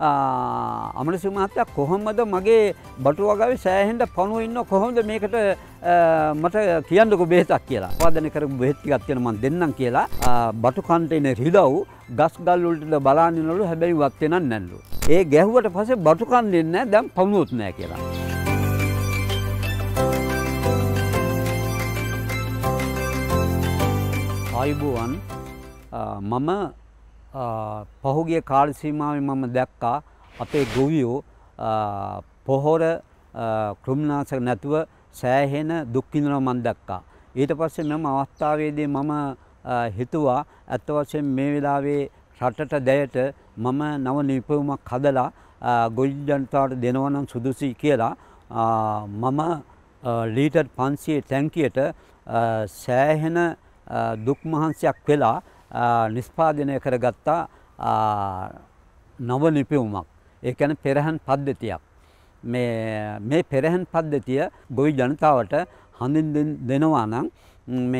අමරසිංහ මහත්තයා කොහොමද මගේ බටු වගාවේ සෑහෙන්න පණුව ඉන්න කොහොමද මේකට මට කියන්නකෝ බෙහෙතක් කියලා. උපාදනය කරපු බෙහෙත් ටිකක් තියෙන මම දෙන්නම් කියලා. බටු කන්ටේනර් හිදව් ගස් ගල් වලට බලන්නනලු හැබැයි වත් වෙනන් නැන්ලු. ඒ ගැහුවට පස්සේ බටු කන්නේ නැහැ දැන් පණුවොත් නැහැ කියලා. ආයුබෝවන් මම පහුගිය කාල සීමාවේ මම දැක්කා අපේ ගොවියෝ පොහොර ක්‍රිමිනාශක නැතුව සෑහෙන දුක් විඳිනවා මම දැක්කා. ඊට පස්සේ මම අවස්ථාවේදී මම හිතුවා අත් වශයෙන් මේ වෙලාවේ රටට දෙයට මම නව නිපැයුමක් හදලා ගොවි ජනතාවට දෙනවා නම් සුදුසුයි කියලා මම ලීටර් 500 ටැංකියට සෑහෙන දුක් මහන්සියක් වෙලා නිෂ්පාදනය කරගත්ත නව නිපැයුමක්. ඒ කියන්නේ පෙරහන් පද්ධතියක්. මේ පෙරහන් පද්ධතිය ගොවි ජනතාවට හඳින් දෙනවා නම්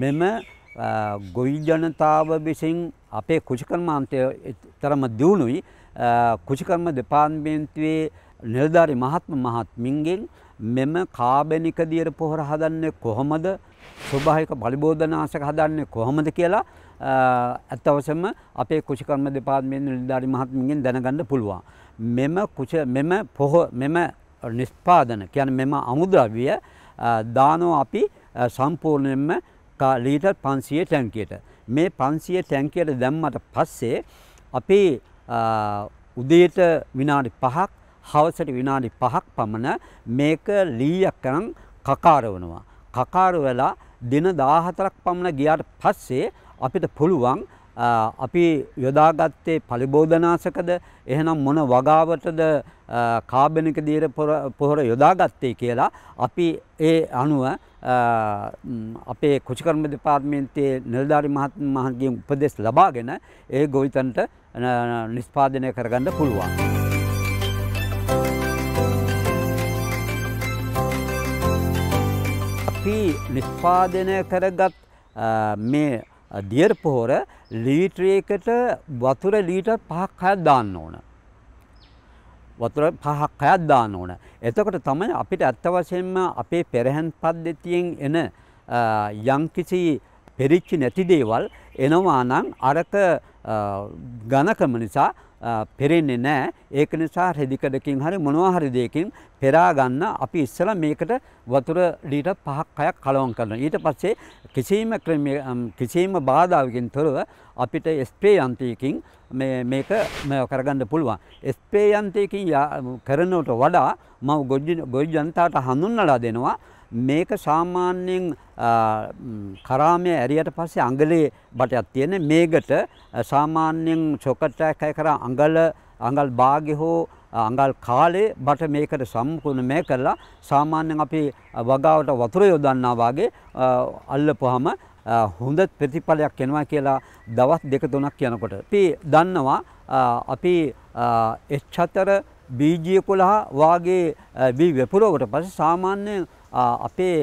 මෙම ගොවි ජනතාව විසින් අපේ කෘෂිකර්මාන්තය තරම දියුණුයි. කෘෂිකර්ම දෙපාර්තමේන්තුවේ නිලධාරි මහත්මින්ගෙන් මෙම කාබනික දියර පොහොර හදන්නේ කොහොමද, ස්වභාවික බලබෝධනාශක හදන්නේ කොහොමද කියලා අත්වශයෙන්ම අපේ කෘෂිකර්ම දෙපාර්තමේන්තුවේ නිලධාරි මහත්මින්ගෙන් දැනගන්න පුළුවන්. මෙම නිෂ්පාදන කියන්නේ මෙම අමුද්‍රව්‍ය දානවා අපි සම්පූර්ණයෙන්ම ලීටර් 500 ටැංකියට. මේ 500 ටැංකියට දැම්මට පස්සේ අපි උදේට විනාඩි 5ක් හවසට විනාඩි 5ක් පමණ මේක ලීයක්නම් කකාරවනවා. කකාර වෙලා දින 14ක් පමණ ගියාට පස්සේ අපිට පුළුවන් අපි යොදාගත්තේ පලිබෝධනාශකද එහෙනම් මොන වගාවටද කාබනික දියර පොහොර යොදාගත්තේ කියලා අපි ඒ අනුව අපේ කෘෂිකර්ම දෙපාර්තමේන්තුවේ නිලධාරි මහත්මයාගේ උපදෙස් ලබාගෙන ඒ ගොවිතැනට නිෂ්පාදනය කරගන්න පුළුවන්. අපි නිෂ්පාදනය කරගත් මේ දියර පොහොර ලීටරයකට වතුර ලීටර් 5-6ක් දාන්න ඕන. වතුර 5-6ක් දාන්න ඕන. එතකොට තමයි අපිට අත් වශයෙන්ම අපේ පෙරහන් පද්ධතියෙන් එන යම්කිසි පෙරිච්ච නැති දේවල් එනවා නම් අරක ඝනකම නිසා පෙරෙන්නේ නැහැ. ඒක නිසා රෙදිකඩකින් හරි මොනවා හරි දෙයකින් පෙරා ගන්න අපි ඉස්සලා මේකට වතුර ලීටර් 5ක් 6ක් කලවම් කරනවා. ඊට පස්සේ කිසියම් බාධාවකින් තොරව අපිට ස්ප්‍රේ යන්ත්‍රයකින් මේක කරගන්න පුළුවන්. ස්ප්‍රේ යන්ත්‍රයකින් කරනවට වඩා මම ගොවි ජනතාවට හඳුන්වලා දෙනවා මේක සාමාන්‍යයෙන් කරාමයේ ඇරියට පස්සේ අඟලේ බටයක් තියෙන මේකට සාමාන්‍යයෙන් චොකට් එකක් කරා අඟල් භාගය හෝ අඟල් කාලේ බට මේකට සම්පූර්ණ මේ කරලා සාමාන්‍යයෙන් අපි වගාවට වතුර යොදන්නා වාගේ අල්ලපුවාම හොඳ ප්‍රතිඵලයක් එනවා කියලා දවස් 2-3ක් යනකොට අපි දන්නවා අපි H4 BG11 වාගේ වී වෙපුරවකට පස්සේ සාමාන්‍යයෙන් අපේ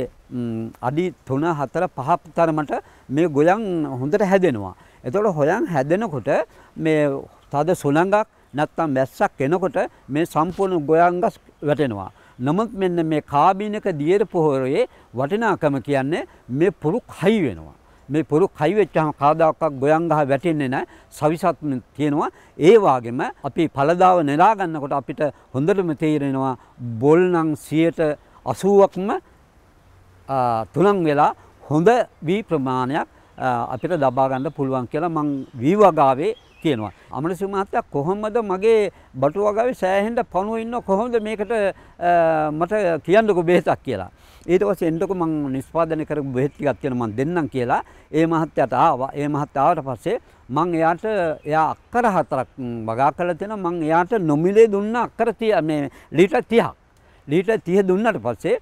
අඩි 3-4-5 තරමට මේ ගොයන් හොඳට හැදෙනවා. එතකොට හොයන් හැදෙනකොට මේ තද සුළඟක් නැත්නම් වැස්සක් එනකොට මේ සම්පූර්ණ ගොයන්ගස් වැටෙනවා. නමුත් මෙන්න මේ කාබනික දියර පොහොරේ වටිනාකම කියන්නේ මේ පුරු කයි වෙනවා. මේ පුරු කයි වෙච්චාම කාදාකක් ගොයන් ගහ වැටෙන්නේ නැහැ. සවිසත් තියෙනවා. ඒ වගේම අපි පළදාව නෙලා ගන්නකොට අපිට හොඳටම තේරෙනවා බොල් නම් 80%ක්ම තුනන් වෙලා හොඳ වී ප්‍රමාණයක් අපිට ලබා ගන්න පුළුවන් කියලා මං වී වගාවේ කියනවා. අමරසිංහ මහත්තයා කොහොමද මගේ බටු වගාවේ සෑහෙන්න පණුව ඉන්න කොහොමද මේකට මට කියන්නකෝ බෙහෙතක් කියලා. ඊට පස්සේ එන්නකො මං නිෂ්පාදනය කරපු බෙහෙත් ටිකක් තියෙන මං දෙන්නම් කියලා ඒ මහත්තයාට ආවා. ඒ මහත්තයා ආවට පස්සේ මං එයා අක්කර 4ක් වගා කරලා දෙනවා. මං එයාට නොමිලේ දුන්න අක්කර මේ ලීටර් 30ක්. ලීටර් 30 දුන්නාට පස්සේ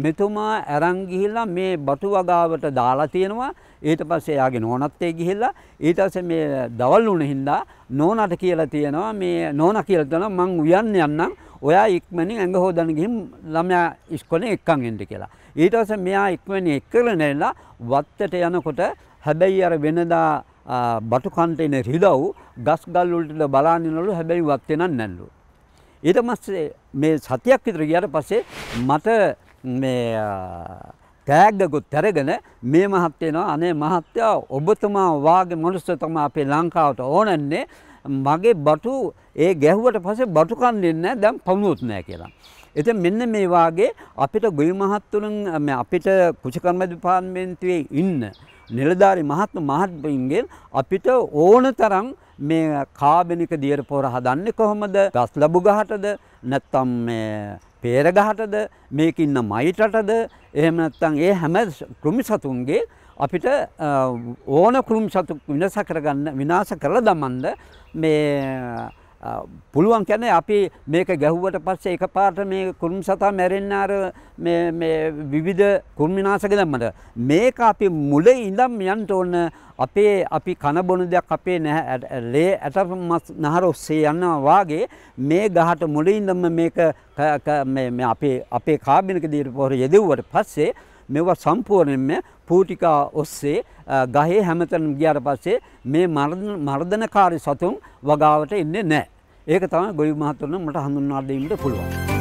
මෙතුමා අරන් ගිහිල්ලා මේ බටු වගාවට දාලා තියෙනවා. ඊට පස්සේ එයාගේ නෝනත් ඒ ගිහිල්ලා ඊට පස්සේ මේ දවල් වුණ හින්දා නෝනට කියලා තියෙනවා මේ නෝනා කියලා දෙනවා මං උයන් යන්නම් ඔයා ඉක්මනින් ඇඟ හොදන්න ගිහින් ළමයා ඉස්කෝලේ එක්කන් එන්න කියලා. ඊට පස්සේ මෙයා ඉක්මනින් එක්කගෙන නැලා වත්තට යනකොට හැබැයි අර වෙනදා බටු කන්ටේනර් හිලව් ගස් ගල් වලට බලන් ඉන්නලු හැබැයි වත් වෙනන් නැන්නලු. ඊට පස්සේ මේ සතියක් විතර ගියාට පස්සේ මට මේ තෑග්ගකුත් අරගෙන මේ මහත්තයා අනේ මහත්තයා ඔබතුමා වාගේ මිනිස්සු තමයි අපේ ලංකාවට ඕනන්නේ මගේ බටු ඒ ගැහුවට පස්සේ බටු කන්නේ නැහැ දැන් පමුණුත් නැහැ කියලා. ඉතින් මෙන්න මේ වාගේ අපිට ගොවි මහත්තුන් අපිට කුෂකර්ම දෙපාර්තමේන්තුවේ ඉන්න නිලධාරි මහත්මයන්ගෙන් අපිට ඕන තරම් මේ කාබනික දියර පොර හදන්නේ කොහොමද? ගස් ලැබු ගහටද නැත්නම් මේ පෙර ගහටද මේක ඉන්න මයිටටද එහෙම නැත්නම් ඒ හැම කෘමි සතුන්ගේ අපිට ඕන කෘමි සතු විනාශ කරගන්න විනාශ කරලා දමන්න මේ පුළුවන් කියන්නේ අපි මේක ගැහුවට පස්සේ එකපාරට මේ කුරුම් සතා මැරෙන්න අර මේ විවිධ කුරුමිනාශක දැම්මද මේක අපි මුලින් ඉඳන් යන්න ඕන අපේ අපි කන බොන දෙයක් අපේ ලේ ඇට නහර ඔස්සේ යනවා වාගේ මේ ගහට මුලින් ඉඳන් මේක මේ අපේ කාබනික දියර පොහොර යෙදුවට පස්සේ මේවා සම්පූර්ණයෙන්ම පූටිකා ඔස්සේ ගහේ හැමතැනම ගියාට පස්සේ මේ මර්ධනකාරී සතුන් වගාවට ඉන්නේ නැහැ. ඒක තමයි ගොවි මහත්තුන්ට මට හඳුන්වා දෙන්න පුළුවන්.